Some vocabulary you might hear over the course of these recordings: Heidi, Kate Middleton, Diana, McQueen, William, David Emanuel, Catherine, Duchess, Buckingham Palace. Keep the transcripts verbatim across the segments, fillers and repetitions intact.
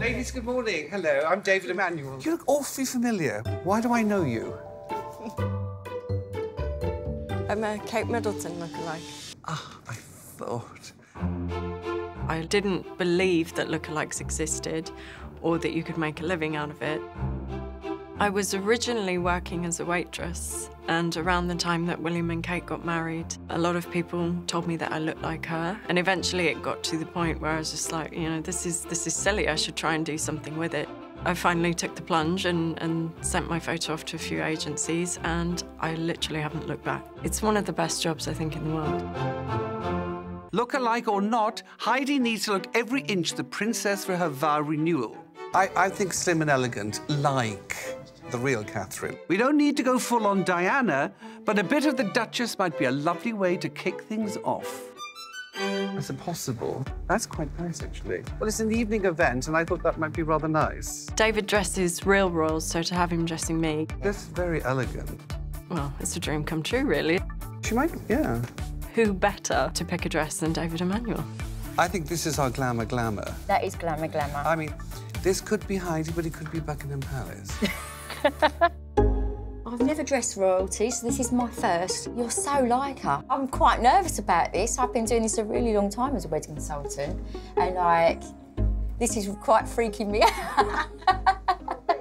Ladies, good morning. Hello, I'm David Emanuel. You look awfully familiar. Why do I know you? I'm a Kate Middleton lookalike. Ah, I thought. I didn't believe that lookalikes existed or that you could make a living out of it. I was originally working as a waitress, and around the time that William and Kate got married, a lot of people told me that I looked like her, and eventually it got to the point where I was just like, you know, this is, this is silly, I should try and do something with it. I finally took the plunge and, and sent my photo off to a few agencies, and I literally haven't looked back. It's one of the best jobs, I think, in the world. Look-alike or not, Heidi needs to look every inch the princess for her vow renewal. I, I think slim and elegant, like the real Catherine. We don't need to go full on Diana, but a bit of the Duchess might be a lovely way to kick things off. That's impossible. That's quite nice, actually. Well, it's an evening event, and I thought that might be rather nice. David dresses real royals, so to have him dressing me... That's very elegant. Well, it's a dream come true, really. She might, yeah. Who better to pick a dress than David Emanuel? I think this is our glamour glamour. That is glamour glamour. I mean, this could be Heidi, but it could be Buckingham Palace. I've never dressed royalty, so this is my first. You're so like her. I'm quite nervous about this. I've been doing this a really long time as a wedding consultant, and like, this is quite freaking me out.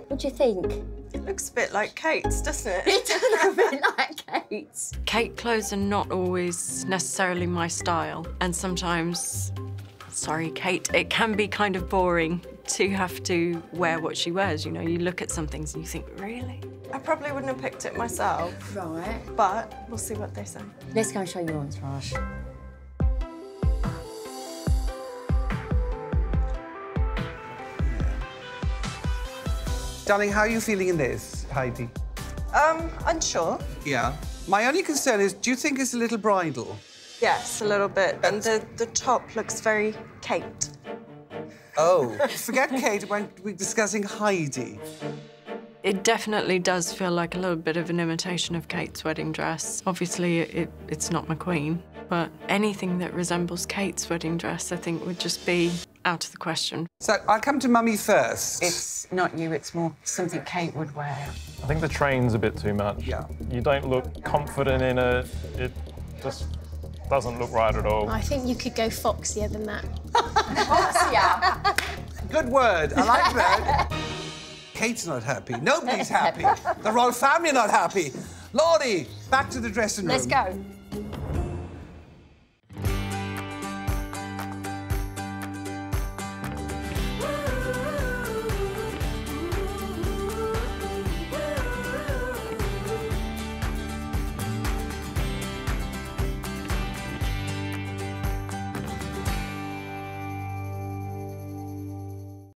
What do you think? It looks a bit like Kate's, doesn't it? It does look a bit like Kate's. Kate clothes are not always necessarily my style, and sometimes, sorry, Kate, it can be kind of boring to have to wear what she wears, you know? You look at some things and you think, really? I probably wouldn't have picked it myself. Right. But we'll see what they say. Let's go and show your entourage. Darling, how are you feeling in this, Heidi? Um, unsure. Yeah. My only concern is, do you think it's a little bridal? Yes, a little bit. That's... And the, the top looks very Kate. Oh, forget Kate when we're discussing Heidi. It definitely does feel like a little bit of an imitation of Kate's wedding dress. Obviously, it, it's not McQueen, but anything that resembles Kate's wedding dress, I think, would just be out of the question. So I'll come to Mummy first. It's not you, it's more something Kate would wear. I think the train's a bit too much. Yeah. You don't look confident in it. It just doesn't look right at all. I think you could go foxier than that. Foxier? Good word, I like that. Kate's not happy. Nobody's happy. The royal family are not happy. Lordy, back to the dressing room. Let's go.